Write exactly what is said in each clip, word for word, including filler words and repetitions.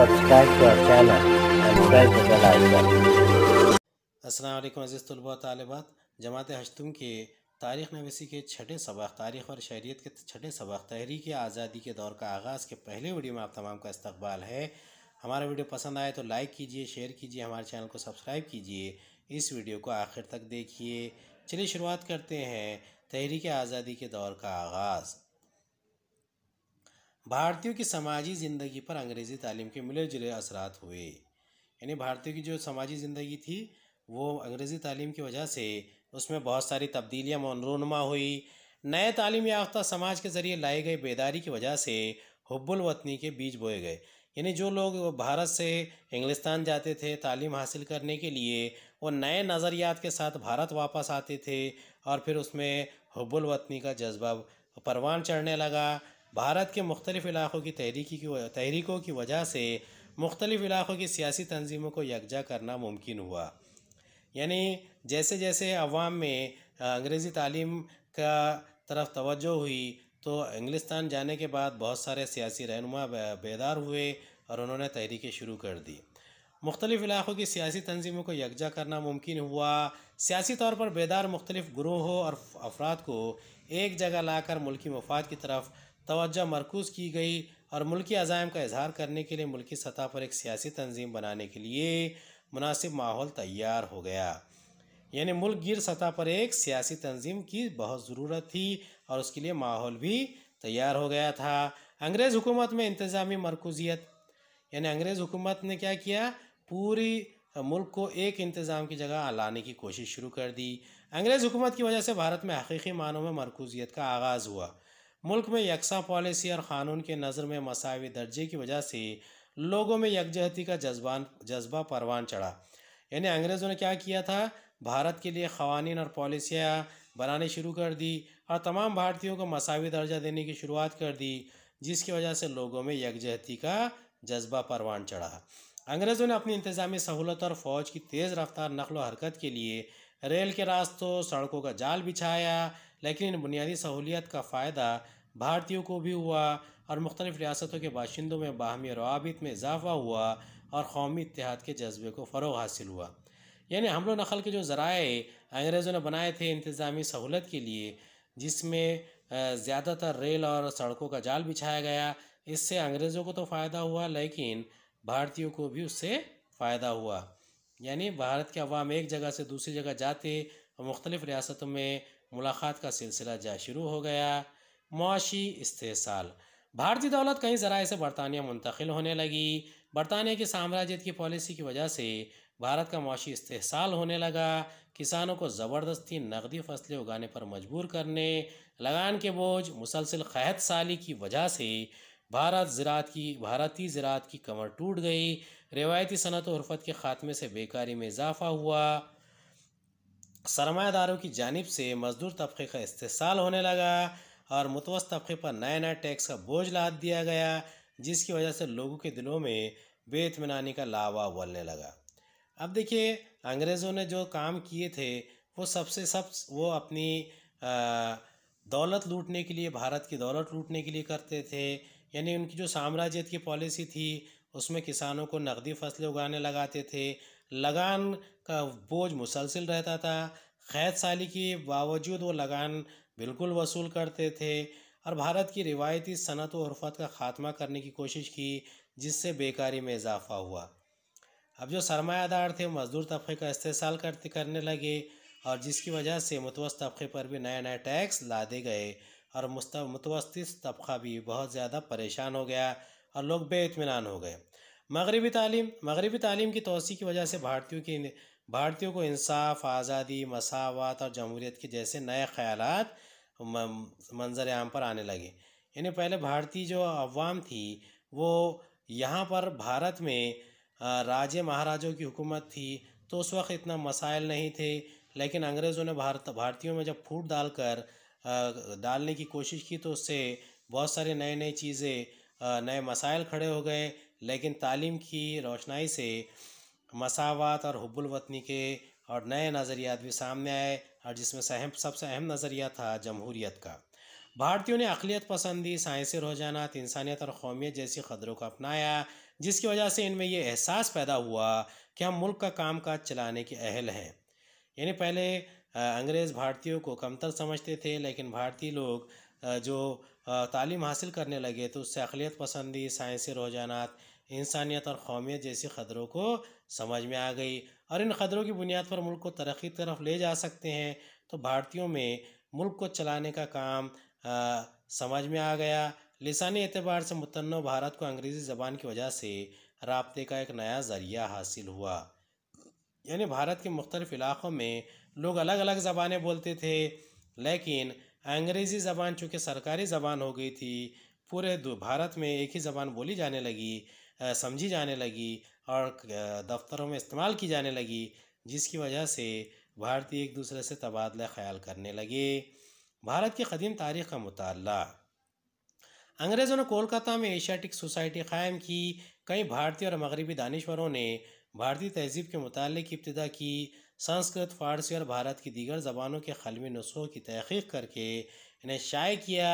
Subscribe to our channel and press the bell icon. अस्सलाम वालेकुम अज़ीज़ तलबा तालिबात, जमात हश्तम के तारीख़ नवीसी के छठे सबाक़ तारीख़ और शहरीत के छठे सबाक़ तहरीक आज़ादी के दौर का आगाज़ के पहले वीडियो में आप तमाम का इस्तकबाल है। हमारा वीडियो पसंद आए तो लाइक कीजिए, शेयर कीजिए, हमारे चैनल को सब्सक्राइब कीजिए, इस वीडियो को आखिर तक देखिए। चलिए शुरुआत करते हैं तहरीक आज़ादी के दौर का आगाज़। भारतीयों की समाजी ज़िंदगी पर अंग्रेज़ी तालीम के मिले जुले असरात हुए, यानी भारतीयों की जो समाजी ज़िंदगी थी वो अंग्रेज़ी तालीम की वजह से उसमें बहुत सारी तब्दीलियाँ मनरूनमा हुई। नए तालीम याफ्ता समाज के ज़रिए लाई गई बेदारी की वजह से हुब्बुल वतनी के बीज बोए गए, यानी जो लोग भारत से इंग्लिस्तान जाते थे तालीम हासिल करने के लिए वो नए नज़रियात के साथ भारत वापस आते थे और फिर उसमें हुब्बुल वतनी का जज्बा परवान चढ़ने लगा। भारत के मुख्तलिफ़ इलाक़ों की तहरीकी की तहरीकों की वजह से मुख्तलिफ़ इलाक़ों की सियासी तंजीमों को यकजा करना मुमकिन हुआ, यानी जैसे जैसे अवाम में अंग्रेज़ी तालीम का तरफ तवज्जो हुई तो इंग्लिस्तान जाने के बाद बहुत सारे सियासी रहनुमा बेदार हुए और उन्होंने तहरीकें शुरू कर दी। मुख्तलिफ़ इलाक़ों की सियासी तंजीमों को यकजा करना मुमकिन हुआ। सियासी तौर पर बेदार मुख्तलिफ़ ग्रोहों और अफराद को एक जगह लाकर मुल्की मफाद की तरफ तवज्जो मरकूज़ की गई और मुल्की अज़ायम का इजहार करने के लिए मुल्की सतह पर एक सियासी तंजीम बनाने के लिए मुनासिब माहौल तैयार हो गया, यानी मुल्क गिर सतह पर एक सियासी तंजीम की बहुत ज़रूरत थी और उसके लिए माहौल भी तैयार हो गया था। अंग्रेज़ हुकूमत में इंतज़ामी मरकूज़ियत, यानी अंग्रेज़ हुकूमत ने क्या किया, पूरी मुल्क को एक इंतज़ाम की जगह लाने की कोशिश शुरू कर दी। अंग्रेज़ हुकूमत की वजह से भारत में हकीकी मानों में मरकूज़ियत का आगाज़ हुआ। मुल्क में यकसा पॉलिसी और क़ानून के नज़र में मसावी दर्जे की वजह से लोगों में यकजहती का जज्बान जज्बा परवान चढ़ा, यानी अंग्रेज़ों ने क्या किया था, भारत के लिए क़वानीन और पॉलिसियाँ बनानी शुरू कर दी और तमाम भारतीयों को मसावी दर्जा देने की शुरुआत कर दी, जिसकी वजह से लोगों में यकजहती का जज्बा परवान चढ़ा। अंग्रेज़ों ने अपनी इंतज़ामी सहूलत और फ़ौज की तेज़ रफ्तार नक़्लो हरकत के लिए रेल के रास्तों, सड़कों का जाल बिछाया, लेकिन इन बुनियादी सहूलियत का फ़ायदा भारतीयों को भी हुआ और मुख्तलिफ़ रियासतों के बाशिंदों में बाहमी रवाबित में इजाफा हुआ और कौमी इत्तेहाद के जज्बे को फ़रोग़ हासिल हुआ। यानी हमलो नक़ल के जो ज़राए अंग्रेज़ों ने बनाए थे इंतज़ामी सहूलत के लिए, जिसमें ज़्यादातर रेल और सड़कों का जाल बिछाया गया, इससे अंग्रेज़ों को तो फ़ायदा हुआ लेकिन भारतीयों को भी उससे फ़ायदा हुआ, यानी भारत के अवाम एक जगह से दूसरी जगह जाते और मुख्तलिफ़ रियासतों में मुलाकात का सिलसिला जा शुरू हो गया। मुआशी इस्तेहसाल, भारतीय दौलत कई ज़राए से बरतानिया मुंतकिल होने लगी। बरतानिया की साम्राज्यत की पॉलिसी की वजह से भारत का मुआशी इस्तेहसाल होने लगा। किसानों को ज़बरदस्ती नकदी फसलें उगाने पर मजबूर करने, लगान के बोझ, मुसलसल कहत साली की वजह से भारत ज़रात की भारतीय ज़रात की कमर टूट गई। रिवायती सनत और हरफत के ख़ात्मे से बेकारी में इजाफा हुआ। सरमायादारों की जानिब से मज़दूर तबके का इस्तेहसाल होने लगा और मुतवसत तबके पर नया नया टैक्स का बोझ लाद दिया गया, जिसकी वजह से लोगों के दिलों में बेइत्मीनानी का लावा उबलने लगा। अब देखिए अंग्रेज़ों ने जो काम किए थे वो सबसे सब वो अपनी आ, दौलत लूटने के लिए, भारत की दौलत लूटने के लिए करते थे, यानी उनकी जो साम्राज्यत की पॉलिसी थी उसमें किसानों को नकदी फसलें उगाने लगाते थे, लगान का बोझ मुसलसिल रहता था, खैत साली के बावजूद वो लगान बिल्कुल वसूल करते थे और भारत की रिवायती सनत और हरफत का ख़ात्मा करने की कोशिश की, जिससे बेकारी में इजाफा हुआ। अब जो सरमायादार थे मज़दूर तबके का इस्तेहसाल करते करने लगे और जिसकी वजह से मुतवसत तबके पर भी नए नए टैक्स लादे गए और मुतवसत तबका भी बहुत ज़्यादा परेशान हो गया और लोग बेइत्मीनान हो गए। मगरबी तालीम मगरबी तालीम की तोसी की वजह से भारतीयों की भारतीयों को इंसाफ, आज़ादी, मसावत और जमहूरियत के जैसे नए ख्यालात मंजर आम पर आने लगे। यानी पहले भारतीय जो अवाम थी वो यहाँ पर भारत में राजे महाराजों की हुकूमत थी तो उस वक्त इतना मसाइल नहीं थे, लेकिन अंग्रेज़ों ने भारत भारतीयों में जब फूट डालकर डालने की कोशिश की तो उससे बहुत सारे नए नई चीज़ें, नए मसाइल खड़े हो गए, लेकिन तालीम की रोशनाई से मसावत और हुब्बुल वतनी के और नए नज़रियात भी सामने आए और जिसमें सबसे अहम नज़रिया था जमहूरियत का। भारतीयों ने अक़लियत पसंदी, साइंसी रुझानात, इंसानियत और कौमियत जैसी क़दरों को अपनाया, जिसकी वजह से इनमें यह एहसास पैदा हुआ कि हम मुल्क का कामकाज चलाने के अहल हैं। यानी पहले अंग्रेज़ भारतीयों को कमतर समझते थे, लेकिन भारतीय लोग जो तालीम हासिल करने लगे तो उससे अक़लियत पसंदी, साइंसी रुझानात, इंसानियत और कौमियत जैसी क़दरों को समझ में आ गई और इन क़दरों की बुनियाद पर मुल्क को तरक्की की तरफ ले जा सकते हैं। तो भारतीयों में मुल्क को चलाने का काम आ, समझ में आ गया। लिसानी एतबार से मुतन्नो भारत को अंग्रेज़ी ज़बान की वजह से राब्ते का एक नया ज़रिया हासिल हुआ। यानी भारत के मुख्तलिफ़ इलाक़ों में लोग अलग अलग ज़बानें बोलते थे, लेकिन अंग्रेज़ी ज़बान चूँकि सरकारी ज़बान हो गई थी, पूरे भारत में एक ही ज़बान बोली जाने लगी, समझी जाने लगी और दफ्तरों में इस्तेमाल की जाने लगी, जिसकी वजह से भारतीय एक दूसरे से तबादला ख्याल करने लगे। भारत की कदीम तारीख़ का मुताला। अंग्रेज़ों ने कोलकाता में एशियाटिक सोसाइटी कायम की। कई भारतीय और मगरबी दानिश्वरों ने भारतीय तहजीब के मुताले की इब्तिदा की। संस्कृत, फ़ारसी और भारत की दीगर ज़बानों के ख़लवी नुस्खों की तहक़ीक़ करके इन्हें शाये किया।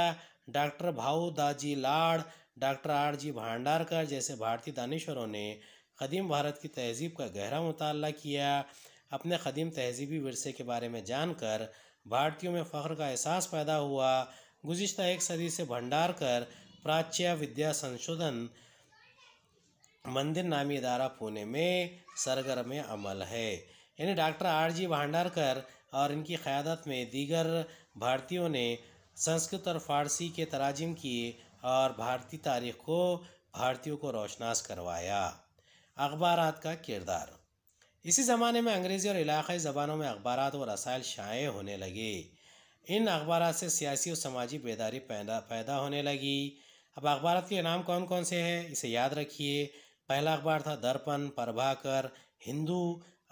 डॉक्टर भाऊ दाजी लाड़, डॉक्टर आर जी भांडारकर जैसे भारतीय दानिश्वरों ने कदीम भारत की तहजीब का गहरा मुताला किया। अपने कदीम तहजीबी विरसे के बारे में जानकर भारतीयों में फ़ख्र का एहसास पैदा हुआ। गुज़िश्ता एक सदी से भंडारकर प्राच्य विद्या संशोधन मंदिर नामी इदारा पुणे में सरगर्म अमल है। यानी डॉक्टर आर जी भांडारकर और इनकी क़यादत में दीगर भारतीयों ने संस्कृत और फ़ारसी के तराजिम किए और भारतीय तारीख़ को भारतीयों को रोशनास करवाया। अखबारात का किरदार। इसी ज़माने में अंग्रेज़ी और इलाक़ाई ज़बानों में अखबारात और रसायल शाये होने लगे। इन अखबारात से सियासी और समाजी बेदारी पैदा पैदा होने लगी। अब अखबारात के नाम कौन कौन से हैं, इसे याद रखिए। पहला अखबार था दर्पण, प्रभाकर, हिंदू,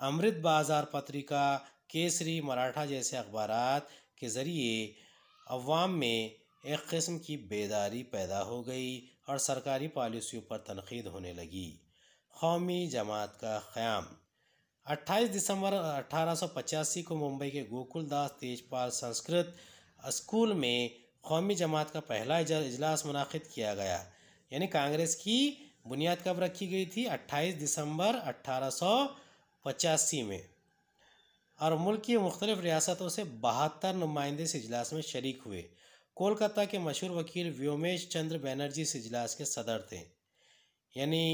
अमृत बाज़ार पत्रिका, केसरी, मराठा जैसे अखबारात के ज़रिए अवाम में एक किस्म की बेदारी पैदा हो गई और सरकारी पॉलिसियों पर तनकीद होने लगी। कौमी जमात का क़याम। अट्ठाईस दिसंबर अठारह सौ पचासी को मुंबई के गोकुल दास तेजपाल संस्कृत स्कूल में कौमी जमात का पहला इजलास मुनाकिद किया गया। यानी कांग्रेस की बुनियाद कब रखी गई थी? अट्ठाईस दिसंबर अठारह सौ पचासी में। और मुल्क की मुख्तलिफ रियासतों से बहत्तर नुमाइंदे इस इजलास में शरीक हुए। कोलकाता के मशहूर वकील व्योमेश चंद्र बैनर्जी इस इजलास के सदर थे। यानी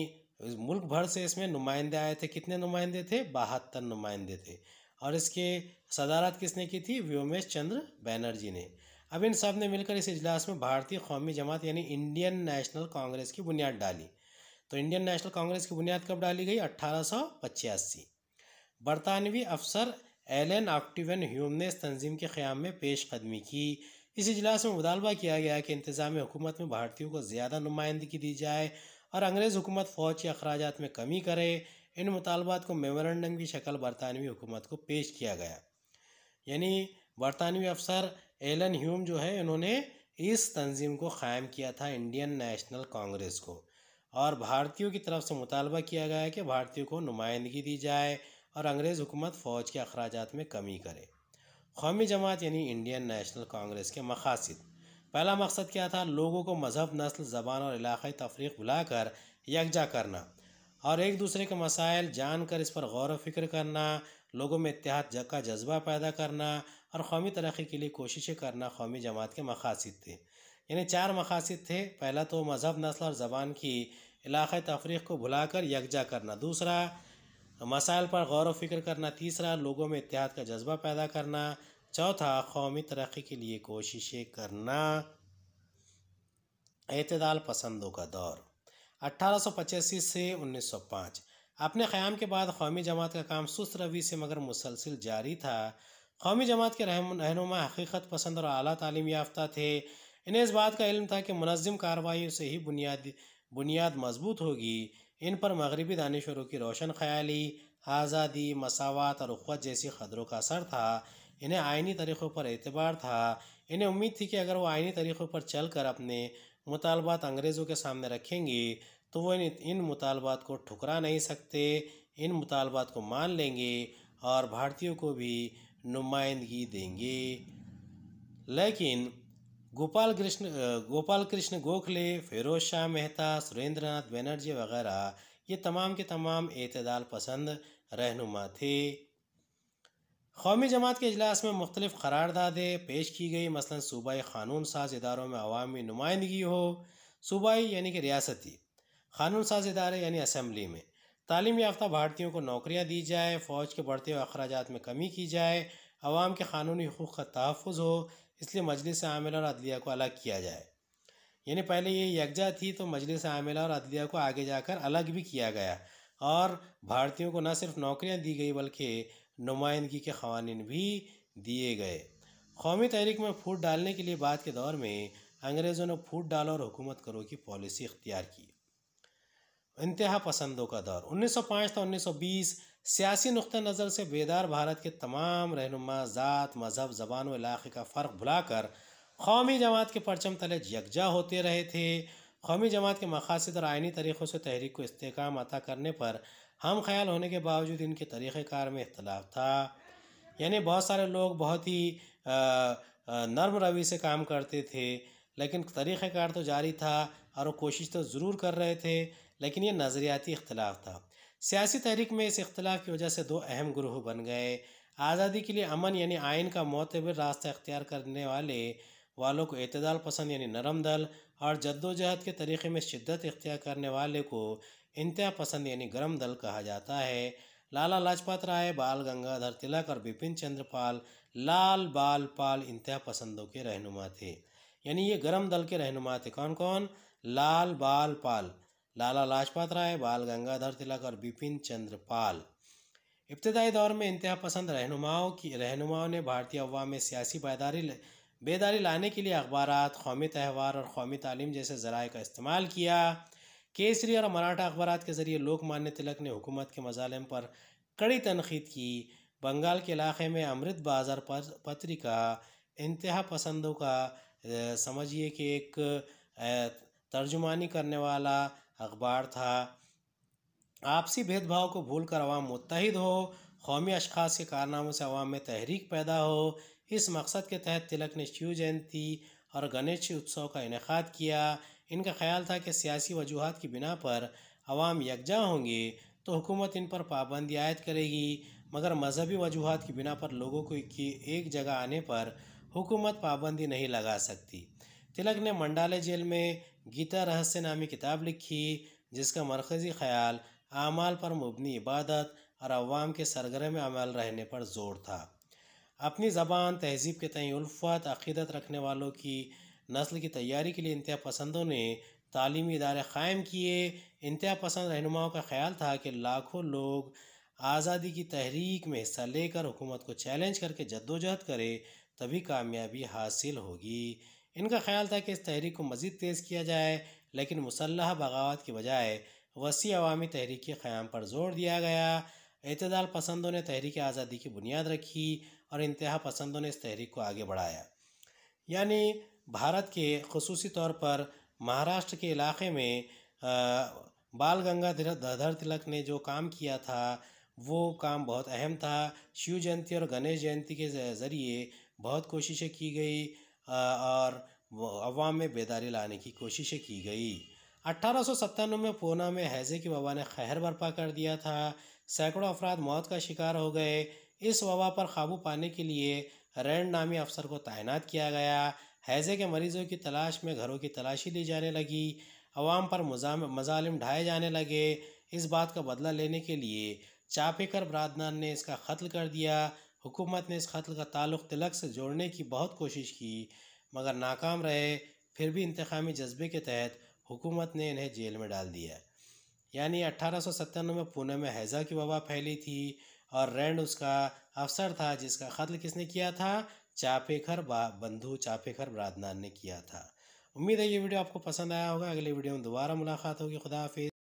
मुल्क भर से इसमें नुमाइंदे आए थे। कितने नुमाइंदे थे? बहत्तर नुमाइंदे थे। और इसके सदारत किसने की थी? व्योमेश चंद्र बैनर्जी ने। अब इन सब ने मिलकर इस इजलास में भारतीय कौमी जमात यानी इंडियन नेशनल कांग्रेस की बुनियाद डाली। तो इंडियन नेशनल कांग्रेस की बुनियाद कब डाली गई? अट्ठारह सौ पचासी। बरतानवी अफसर एलन ऑक्टेवियन ह्यूम ने इस तंजीम के क़याम में पेश कदमी की। इस इजलास में मुतालबा किया गया कि इंतज़ाम हुकूमत में भारतीयों को ज़्यादा नुमाइंदगी दी जाए और अंग्रेज़ हुकूमत फ़ौज के अखराजात में कमी करे। इन मुतालबात को मेमोरेंडम की शक्ल बरतानवी हुकूमत को पेश किया गया। यानी बरतानवी अफसर एलन ह्यूम जो है, इन्होंने इस तंजीम को क़ायम किया था, इंडियन नेशनल कांग्रेस को। और भारतीयों की तरफ से मुतालबा किया गया कि भारतीयों को नुमाइंदगी दी जाए और अंग्रेज़ हुकूमत फ़ौज के अखराजात में कमी करे। कौमी जमात यानी इंडियन नेशनल कांग्रेस के मक़ासिद। पहला मकसद क्या था? लोगों को मजहब, नस्ल, ज़बान और इलाक़ाई तफरीक़ भुलाकर यकजा करना और एक दूसरे के मसाइल जानकर इस पर गौर व फिक्र करना, लोगों में इत्तेहाद का जज्बा पैदा करना और कौमी तरक्की के लिए कोशिशें करना कौमी जमात के मक़ासिद थे। यानी चार मक़ासिद थे। पहला तो मजहब, नस्ल और ज़बान की इलाक़ाई तफरीक़ को भुलाकर यकजा करना। दूसरा, मसाइल पर गौर व फिक्र करना। तीसरा, लोगों में इत्तेहाद का जज्बा पैदा करना। चौथा, कौमी तरक्की के लिए कोशिशें करना। एतदाल पसंदों का दौर अट्ठारह सौ पचासी से उन्नीस सौ पाँच। अपने क़याम के बाद कौमी जमात का काम सुस्त रवि से मगर मुसलसिल जारी था। कौमी जमात के रहनुमा हकीकत पसंद और आला तालीम याफ्ता थे। इन्हें इस बात का इल्म था कि मुनज़्ज़म कार्रवाइयों से ही बुनियाद बुनियाद मजबूत होगी। इन पर मगरबी दानिश्वरों की रोशन ख्याली, आज़ादी, मसावत और उख़्वत जैसी क़दरों का असर था। इन्हें आइनी तरीक़ों पर एतबार था। इन्हें उम्मीद थी कि अगर वो आइनी तरीक़ों पर चल कर अपने मुतालबात अंग्रेज़ों के सामने रखेंगे तो वो इन इन मुतालबात को ठुकरा नहीं सकते, इन मुतालबात को मान लेंगे और भारतीयों को भी नुमाइंदगी देंगे। लेकिन गोपाल कृष्ण गोपाल कृष्ण गोखले, फिरोज शाह मेहता, सुरेंद्रनाथ बनर्जी वगैरह ये तमाम के तमाम एतदाल पसंद रहनुमा थे। कौमी जमात के अजलास में मुख्तलिफ करारदादें पेश की गई, मसलन सूबाई क़ानून साज इदारों में अवामी नुमाइंदगी हो, सूबाई यानी कि रियासती, क़ानून साज इदारे यानी असम्बली में तालीम याफ्ता भारतीयों को नौकरियाँ दी जाए, फ़ौज के बढ़ते हुए अखराजात में कमी की जाए, अवाम के क़ानूनी हकूक़ का तहफ़्फ़ुज़ हो, इसलिए मजलिस आमिला और अदलिया को अलग किया जाए। यानी पहले ये यकजा थी तो मजलिस आमिला और अदलिया को आगे जाकर अलग भी किया गया और भारतीयों को न सिर्फ नौकरियाँ दी गई बल्कि नुमाइंदगी के क़वानीन भी दिए गए। कौमी तहरीक में फूट डालने के लिए बाद के दौर में अंग्रेज़ों ने फूट डालो और हुकूमत करो की पॉलिसी इख्तियार की। इंतहा पसंदों का दौर उन्नीस सौ पाँच से उन्नीस सौ बीस सियासी नुक़्ता नज़र से बेदार भारत के तमाम रहनुमा ज़ात, मज़हब, ज़बान व इलाक़े का फ़र्क भुलाकर कौमी जमात के परचम तले यकजा होते रहे थे। कौमी जमात के मक़ासिद और आइनी तरीक़ों से तहरीक को इस्तेहकाम अता करने पर हम ख्याल होने के बावजूद इनके तरीक़ेकार में इख्तलाफ था। यानी बहुत सारे लोग बहुत ही नरम रवि से काम करते थे, लेकिन तरीक़ेकार तो जारी था और कोशिश तो ज़रूर कर रहे थे, लेकिन ये नज़रियाती इख्तलाफ था। सियासी तहरीक में इस इख्तलाफ की वजह से दो अहम ग्रोह बन गए। आज़ादी के लिए अमन यानी आइन का मोतबर रास्ता इख्तियार करने वाले वालों को एतदाल पसंद यानी नरम दल और जद्दोजहद के तरीक़े में शिद्दत इख्तियार करने वाले को इंतहा पसंद यानी गर्म दल कहा जाता है। लाला लाजपत राय, बाल गंगाधर तिलक और बिपिन चंद्र पाल, लाल बाल पाल इंतहा पसंदों के रहनुमा थे। यानी ये गर्म दल के रहनुमा थे। कौन कौन? लाल बाल पाल, लाला लाजपत राय, बाल गंगाधर तिलक और बिपिन चंद्र पाल। इब्तदाई दौर में इंतहा पसंद रहनुमाओं की रहनुमाओं ने भारतीय अवाम में सियासी बेदारी बेदारी लाने के लिए अखबारात, कौमी त्यौहार और कौमी तालीम जैसे ज़राए का इस्तेमाल किया। केसरी और मराठा अखबारात के ज़रिए लोकमान्य तिलक ने हुकूमत के मज़ालिम पर कड़ी तनखीद की। बंगाल के इलाक़े में अमृत बाज़ार पर पत्रिका इंतहा पसंदों का समझिए कि एक तर्जुमानी करने वाला अखबार था। आपसी भेदभाव को भूल कर अवाम मुत्तहिद हो, कौमी अशखास के कारनामों से अवाम में तहरीक पैदा हो, इस मकसद के तहत तिलक ने शिव जयंती और गणेश उत्सव का इनेकाद किया। इनका ख्याल था कि सियासी वजूहात की बिना पर अवाम यकजा होंगे तो हुकूमत इन पर पाबंदी आयद करेगी, मगर मजहबी वजूहात की बिना पर लोगों को एक जगह आने पर हुकूमत पाबंदी नहीं लगा सकती। तिलक ने मंडाले जेल में गीता रहस्य नामी किताब लिखी, जिसका मरकज़ी ख्याल आमाल पर मुबनी इबादत और अवाम के सरगर्म अमल रहने पर जोर था। अपनी ज़बान, तहजीब के तई उल्फत, अक़ीदत रखने वालों की नस्ल की तैयारी के लिए इंतहा पसंदों ने तालीमी इदारे क़ायम किए। इंतहा पसंद रहनुमाओं का ख्याल था कि लाखों लोग आज़ादी की तहरीक में हिस्सा लेकर हुकूमत को चैलेंज करके जद्दोजहद करें तभी कामयाबी हासिल होगी। इनका ख्याल था कि इस तहरीक को मज़ीद तेज़ किया जाए, लेकिन मुसल्लह बगावत के बजाय वसी अवामी तहरीक के क़याम पर जोर दिया गया। एतदाल पसंदों ने तहरीक आज़ादी की बुनियाद रखी और इंतहा पसंदों ने इस तहरीक को आगे बढ़ाया। यानी भारत के ख़ुसूसी तौर पर महाराष्ट्र के इलाक़े में बाल गंगाधर तिलक ने जो काम किया था वो काम बहुत अहम था। शिव जयंती और गणेश जयंती के ज़रिए बहुत कोशिशें की गई और अवाम में बेदारी लाने की कोशिशें की गई। अट्ठारह सौ सत्तानवे में पूना में हैज़े की वबा ने कहर बर्पा कर दिया था। सैकड़ों अफराद मौत का शिकार हो गए। इस वबा पर काबू पाने के लिए रैंड नामी अफसर को तैनात किया गया। हैज़े के मरीज़ों की तलाश में घरों की तलाशी ली जाने लगी। अवाम पर मज़ालिम ढाए जाने लगे। इस बात का बदला लेने के लिए चापेकर बरादनान ने इसका क़त्ल कर दिया। हुकूमत ने इस कत्ल का ताल्लुक़ तिलक से जोड़ने की बहुत कोशिश की, मगर नाकाम रहे। फिर भी इंतकामी जज्बे के तहत हुकूमत ने इन्हें जेल में डाल दिया। यानी अट्ठारह सौ सत्तानवे में पुणे में हैज़ा की वबा फैली थी और रैंड उसका अफसर था, जिसका कत्ल किसने किया था? चापेकर बंधु चापेकर बरादनान ने किया था। उम्मीद है ये वीडियो आपको पसंद आया होगा। अगले वीडियो में दोबारा मुलाकात होगी। खुदा हाफिज़।